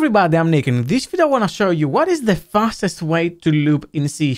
everybody, I'm Nick, and in this video I want to show you what is the fastest way to loop in C#.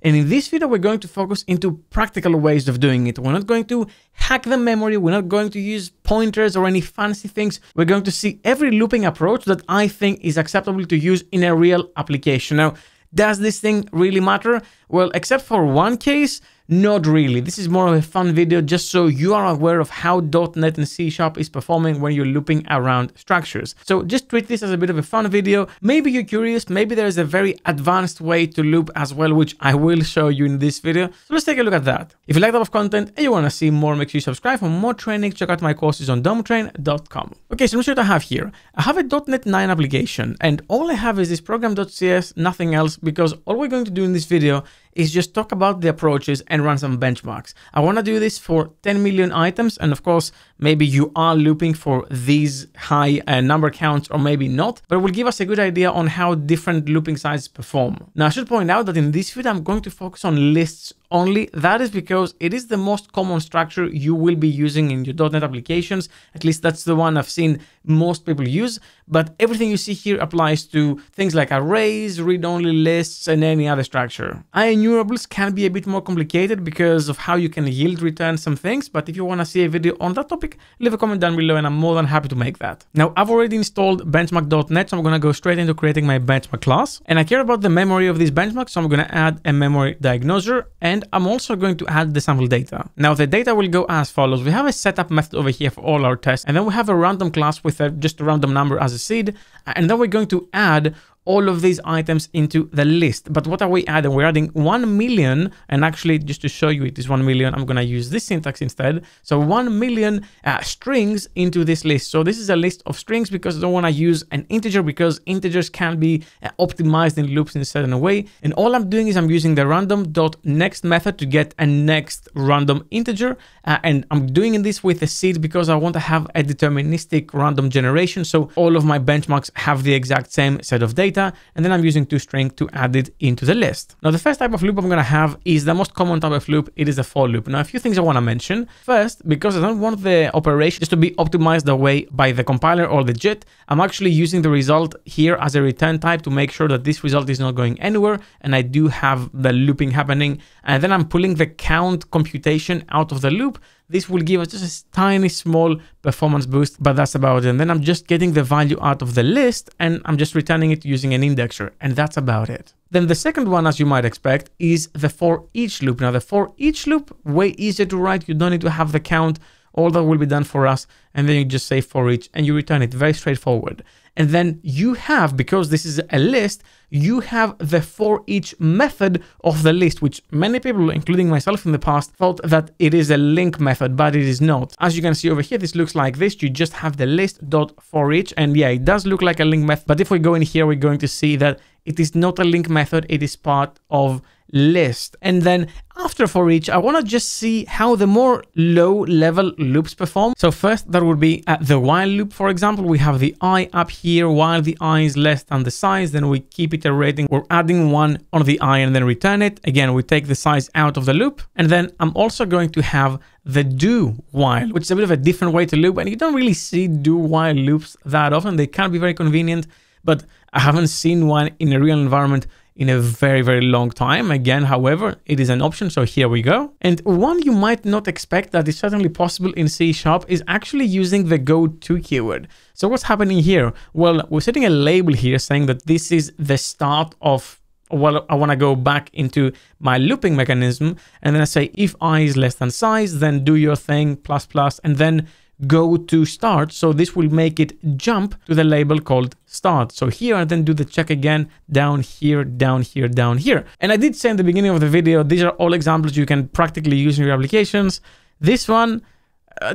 And in this video we're going to focus into practical ways of doing it. We're not going to hack the memory, we're not going to use pointers or any fancy things. We're going to see every looping approach that I think is acceptable to use in a real application. Now, does this thing really matter? Well, except for one case, not really. This is more of a fun video just so you are aware of how .NET and C# is performing when you're looping around structures. So just treat this as a bit of a fun video. Maybe you're curious, maybe there is a very advanced way to loop as well, which I will show you in this video. So let's take a look at that. If you like that of content and you want to see more, make sure you subscribe for more training. Check out my courses on Dometrain.com. Okay, so what I have here, I have a .NET 9 application and all I have is this program.cs, nothing else, because all we're going to do in this video is just talk about the approaches and run some benchmarks. I want to do this for 10 million items, and of course maybe you are looping for these high number counts or maybe not, but it will give us a good idea on how different looping sizes perform. Now I should point out that in this video I'm going to focus on lists only. That is because it is the most common structure you will be using in your .NET applications. At least that's the one I've seen most people use, but everything you see here applies to things like arrays, read-only lists, and any other structure. Enumerables can be a bit more complicated because of how you can yield return some things, but if you want to see a video on that topic, leave a comment down below and I'm more than happy to make that. Now, I've already installed benchmark.net, so I'm going to go straight into creating my benchmark class, and I care about the memory of these benchmarks, so I'm going to add a memory diagnoser, and I'm also going to add the sample data. Now, the data will go as follows. We have a setup method over here for all our tests, and then we have a random class with just a random number as a seed, and then we're going to add all of these items into the list. But what are we adding? We're adding 1 million, and actually just to show you it is 1 million, I'm gonna use this syntax instead. So 1 million strings into this list. So this is a list of strings because I don't wanna use an integer because integers can be optimized in loops in a certain way. And all I'm doing is I'm using the random.next method to get a next random integer. And I'm doing this with a seed because I want to have a deterministic random generation. So all of my benchmarks have the exact same set of data. And then I'm using toString to add it into the list. Now, the first type of loop I'm going to have is the most common type of loop. It is the for loop. Now, a few things I want to mention. First, because I don't want the operations to be optimized away by the compiler or the JIT, I'm actually using the result here as a return type to make sure that this result is not going anywhere. And I do have the looping happening. And then I'm pulling the count computation out of the loop. This will give us just a tiny small performance boost, but that's about it. And then I'm just getting the value out of the list and I'm just returning it using an indexer, and that's about it. Then the second one, as you might expect, is the for each loop. Now the for each loop, way easier to write. You don't need to have the count. All that will be done for us. And then you just say for each and you return it, very straightforward. And then you have, because this is a list, you have the for each method of the list, which many people, including myself in the past, thought that it is a link method, but it is not. As you can see over here, this looks like this. You just have the list dot for each. And yeah, it does look like a link method. But if we go in here, we're going to see that it is not a link method. It is part of list. And then after for each, I want to just see how the more low level loops perform. So first, that would be the while loop. For example, we have the I up here. While the I is less than the size, then we keep iterating. We're adding one on the I and then return it. Again, we take the size out of the loop. And then I'm also going to have the do while, which is a bit of a different way to loop. And you don't really see do while loops that often. They can be very convenient, but I haven't seen one in a real environment in a very, very long time. Again, however, it is an option, so here we go. And one you might not expect that is certainly possible in C# is actually using the goto keyword. So what's happening here? Well, we're setting a label here saying that this is the start of, well, I want to go back into my looping mechanism, and then I say if I is less than size, then do your thing, plus, plus, and then go to start. So this will make it jump to the label called start. So here I then do the check again, down here, down here, down here. And I did say in the beginning of the video, these are all examples you can practically use in your applications. This one,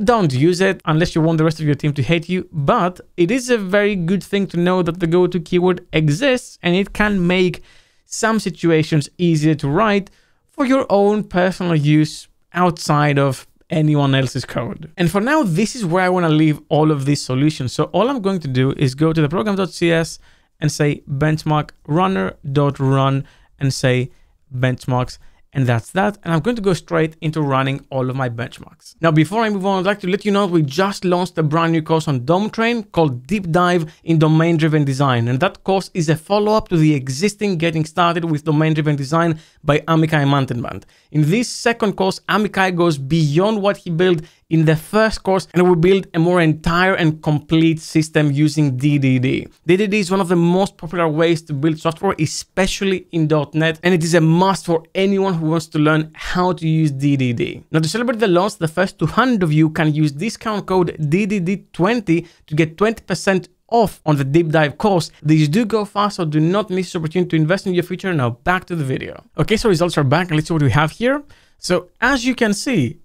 don't use it unless you want the rest of your team to hate you, but it is a very good thing to know that the goto keyword exists and it can make some situations easier to write for your own personal use outside of anyone else's code. And for now, this is where I want to leave all of these solutions. So all I'm going to do is go to the program.cs and say benchmark runner.run and say benchmarks. And that's that. And I'm going to go straight into running all of my benchmarks. Now, before I move on, I'd like to let you know we just launched a brand new course on Dometrain called Deep Dive in Domain-Driven Design. And that course is a follow-up to the existing Getting Started with Domain-Driven Design by Amichai Mantelman. In this second course, Amichai goes beyond what he built in the first course, and we build a more entire and complete system using DDD. DDD is one of the most popular ways to build software, especially in .NET, and it is a must for anyone who wants to learn how to use DDD. Now, to celebrate the launch, the first 200 of you can use discount code DDD20 to get 20% off on the deep dive course. These do go fast, so do not miss the opportunity to invest in your future. Now, back to the video. Okay, so results are back, and let's see what we have here. So, as you can see,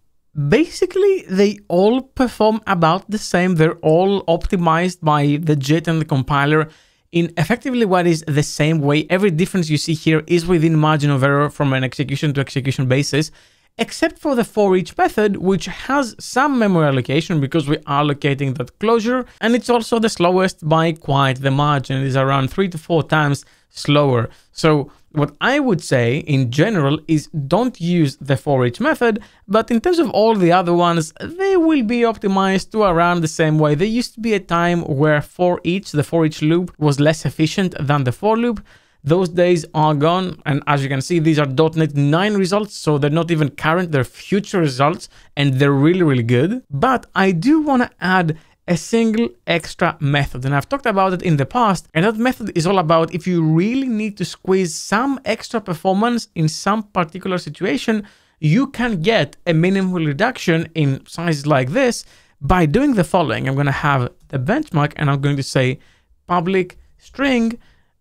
basically, they all perform about the same. They're all optimized by the JIT and the compiler in effectively what is the same way. Every difference you see here is within margin of error from an execution to execution basis, except for the for each method, which has some memory allocation because we are allocating that closure. And it's also the slowest by quite the margin. It is around 3 to 4 times slower. So what I would say in general is don't use the for each method, but in terms of all the other ones, they will be optimized to around the same way. There used to be a time where for each, the for each loop was less efficient than the for loop. Those days are gone. And as you can see, these are .NET 9 results. So they're not even current, they're future results, and they're really, really good. But I do want to add a single extra method, and I've talked about it in the past, and that method is all about if you really need to squeeze some extra performance in some particular situation, you can get a minimal reduction in sizes like this by doing the following. I'm going to have the benchmark, and I'm going to say public string,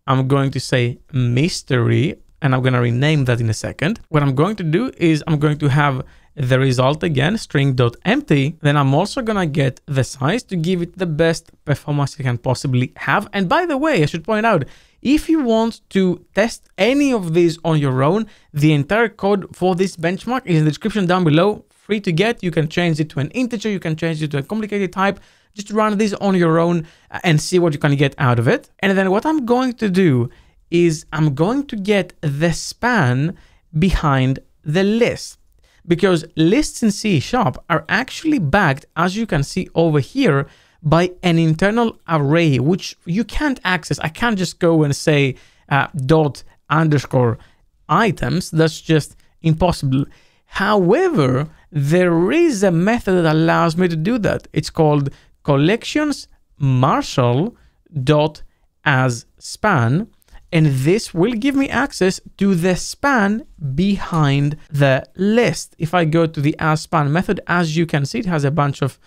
I'm going to say mystery, and I'm going to rename that in a second. What I'm going to do is I'm going to have the result again, string.empty. Then I'm also going to get the size to give it the best performance you can possibly have. And by the way, I should point out, if you want to test any of these on your own, the entire code for this benchmark is in the description down below, free to get. You can change it to an integer, you can change it to a complicated type. Just run this on your own and see what you can get out of it. And then what I'm going to do is I'm going to get the span behind the list, because lists in C# are actually backed, as you can see over here, by an internal array, which you can't access. I can't just go and say ._items. That's just impossible. However, there is a method that allows me to do that. It's called CollectionsMarshal.asSpan. And this will give me access to the span behind the list. If I go to the asSpan method, as you can see, it has a bunch of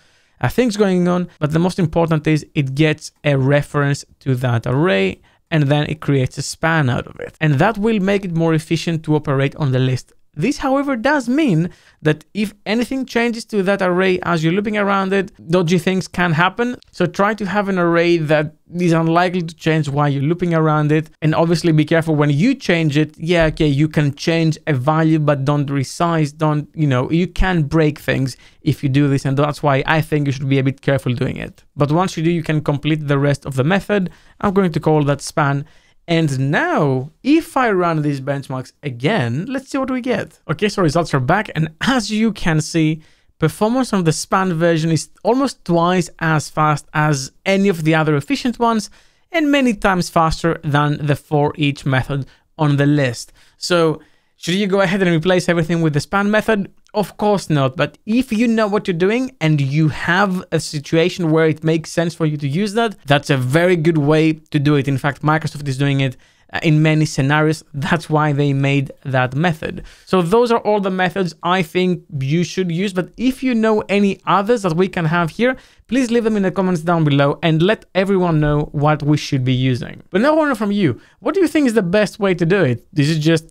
things going on, but the most important is it gets a reference to that array, and then it creates a span out of it. And that will make it more efficient to operate on the list. This, however, does mean that if anything changes to that array as you're looping around it, dodgy things can happen. So try to have an array that is unlikely to change while you're looping around it. And obviously be careful when you change it. Yeah, okay, you can change a value, but don't resize. Don't, you know, you can break things if you do this. And that's why I think you should be a bit careful doing it. But once you do, you can complete the rest of the method. I'm going to call that span. And now, if I run these benchmarks again, let's see what we get. Okay, so results are back. And as you can see, performance on the span version is almost twice as fast as any of the other efficient ones, and many times faster than the for each method on the list. So should you go ahead and replace everything with the span method? Of course not. But if you know what you're doing and you have a situation where it makes sense for you to use that, that's a very good way to do it. In fact, Microsoft is doing it in many scenarios. That's why they made that method. So those are all the methods I think you should use. But if you know any others that we can have here, please leave them in the comments down below and let everyone know what we should be using. But now I want to know from you, what do you think is the best way to do it? This is just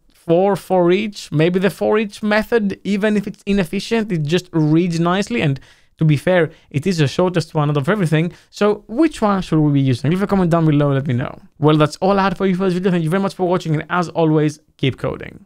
for each, maybe the for each method, even if it's inefficient, it just reads nicely. And to be fair, it is the shortest one out of everything. So which one should we be using? Leave a comment down below, let me know. Well, that's all I had for you for this video. Thank you very much for watching. And as always, keep coding.